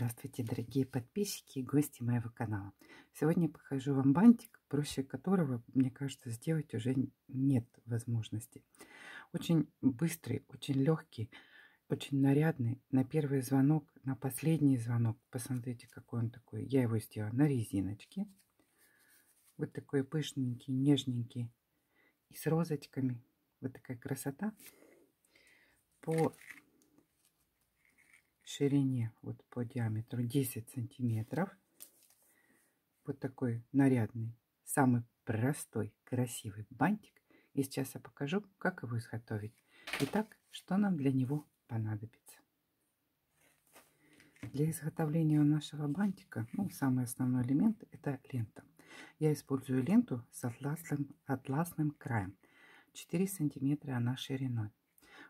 Здравствуйте, дорогие подписчики и гости моего канала. Сегодня я покажу вам бантик, проще которого, мне кажется, сделать уже нет возможности. Очень быстрый, очень легкий, очень нарядный. На первый звонок, на последний звонок. Посмотрите, какой он такой. Я его сделала на резиночке. Вот такой пышненький, нежненький. И с розочками. Вот такая красота. По ширине, вот по диаметру 10 сантиметров. Вот такой нарядный, самый простой, красивый бантик. И сейчас я покажу, как его изготовить. Итак, что нам для него понадобится. Для изготовления нашего бантика, самый основной элемент — это лента. Я использую ленту с атласным краем. 4 сантиметра она шириной.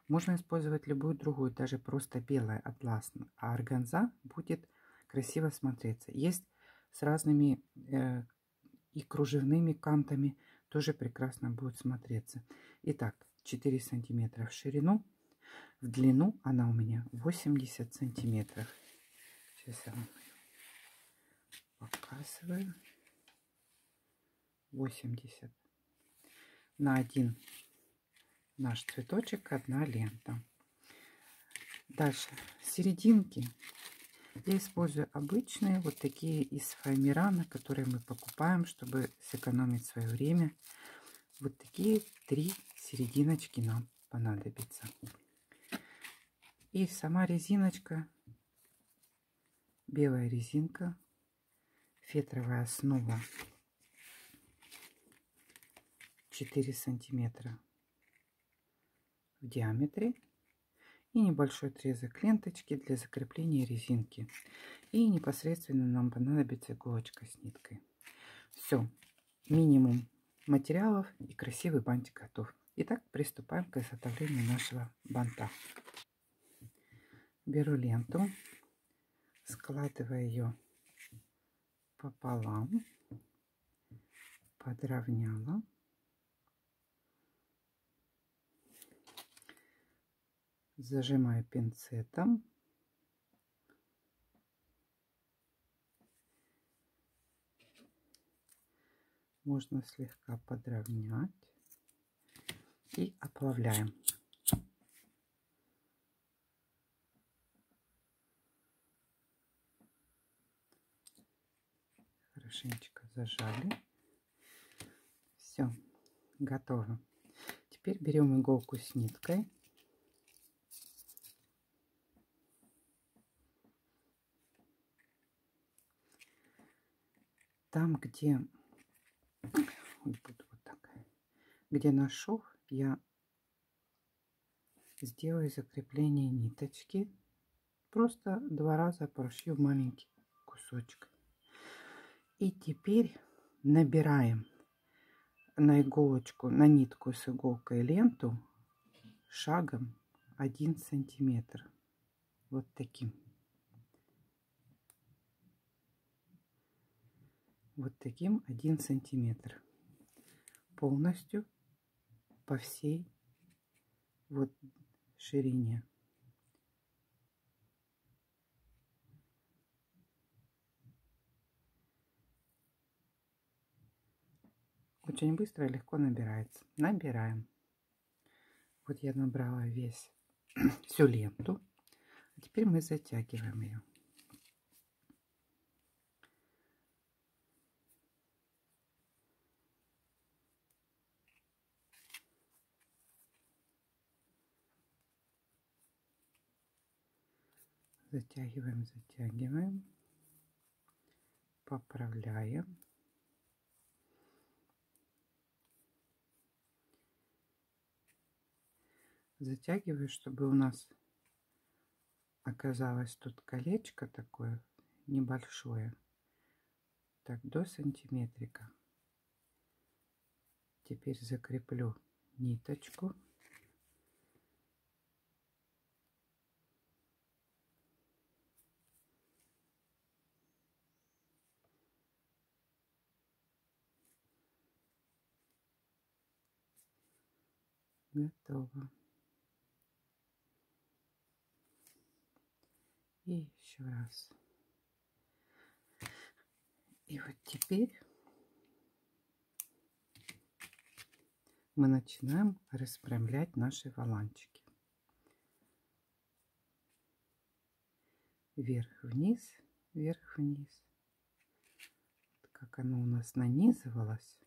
Можно использовать любую другую, даже просто белая атласная, а органза будет красиво смотреться. Есть с разными и кружевными кантами, тоже прекрасно будет смотреться. Итак, 4 сантиметра в ширину, в длину она у меня 80 сантиметров. Сейчас я вам показываю. 80 на 1 наш цветочек, одна лента. Дальше серединки я использую обычные, вот такие из фоамирана, которые мы покупаем, чтобы сэкономить свое время. Вот такие 3 серединочки нам понадобится. И сама резиночка, белая резинка, фетровая основа, 4 сантиметра в диаметре, и небольшой отрезок ленточки для закрепления резинки. И непосредственно нам понадобится иголочка с ниткой. Все, минимум материалов, и красивый бантик готов. Итак, приступаем к изготовлению нашего банта. Беру ленту, складываю ее пополам, подровняла. Зажимаю пинцетом . Можно слегка подровнять и оплавляем. Хорошенечко зажали. Все, готово. Теперь берем иголку с ниткой. Там, где наш шов, я сделаю закрепление ниточки. Просто 2 раза прошью маленький кусочек. И теперь набираем на иголочку, на нитку с иголкой ленту шагом 1 сантиметр. Вот таким. Вот таким 1 сантиметр. Полностью по всей вот ширине. Очень быстро и легко набирается. Набираем. Вот я набрала всю ленту. А теперь мы затягиваем ее. Затягиваем, затягиваем, поправляем. Затягиваю, чтобы у нас оказалось тут колечко такое небольшое, так, до сантиметрика. Теперь закреплю ниточку. Готово. И еще раз. И вот теперь мы начинаем распрямлять наши валанчики. Вверх-вниз, вверх-вниз. Как оно у нас нанизывалось,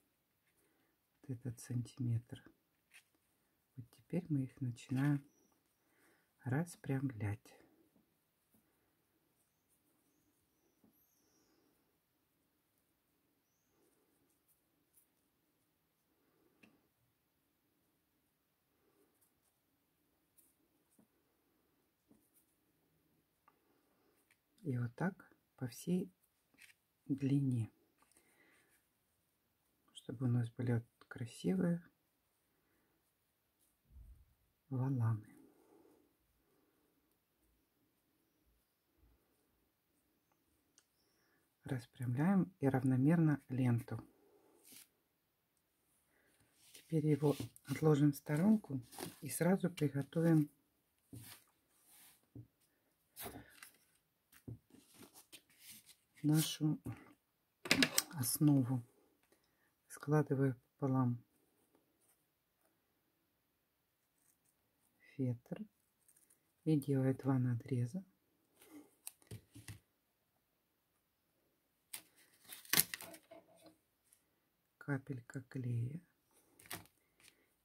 вот этот сантиметр. Вот теперь мы их начинаем распрямлять. И вот так по всей длине, чтобы у нас были вот красивые валаны. Распрямляем и равномерно ленту. Теперь его отложим в сторонку и сразу приготовим нашу основу, складывая пополам фетр и делая два надреза. Капелька клея,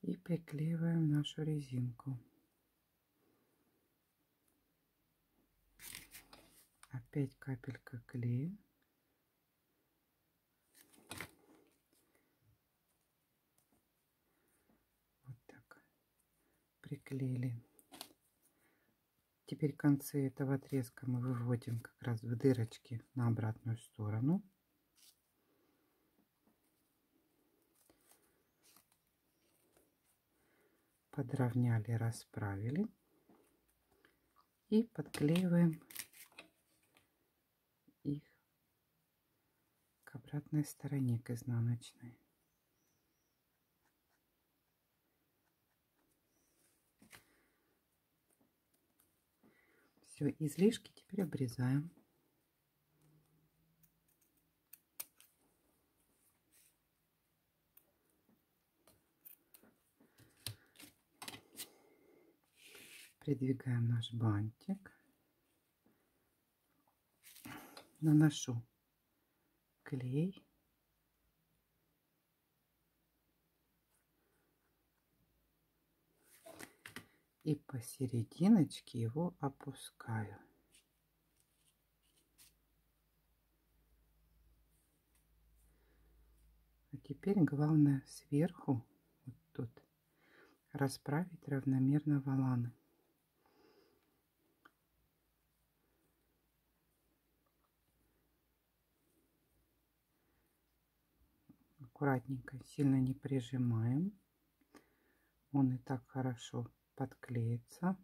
и приклеиваем нашу резинку. Опять капелька клея. Вот так. Приклеили. Теперь концы этого отрезка мы выводим как раз в дырочки на обратную сторону. Подровняли, расправили. И подклеиваем их к обратной стороне, к изнаночной. Все, излишки теперь обрезаем. Придвигаем наш бантик. Наношу клей. И посерединочке его опускаю. А теперь главное сверху, вот тут, расправить равномерно валаны. Аккуратненько, сильно не прижимаем, он и так хорошо подклеится.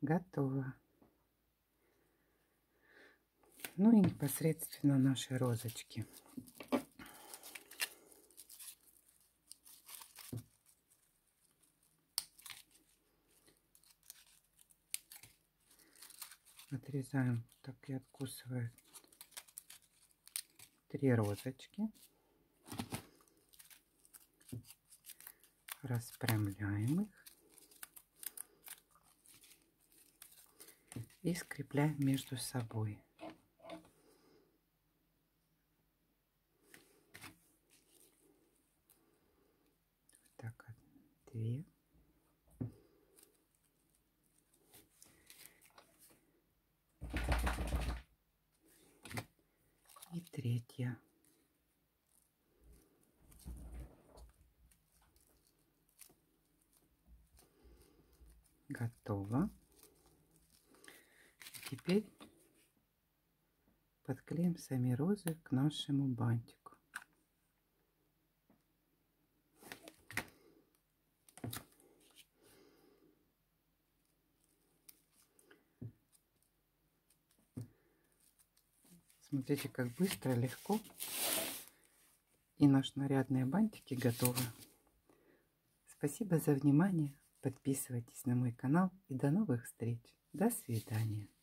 Готово. Ну и непосредственно наши розочки. Отрезаем, так и откусываем. 3 розочки распрямляем их и скрепляем между собой. Вот так, 2. И 3. Готово. Теперь подклеим сами розы к нашему бантику. Смотрите, как быстро, легко. И наши нарядные бантики готовы. Спасибо за внимание. Подписывайтесь на мой канал и до новых встреч. До свидания.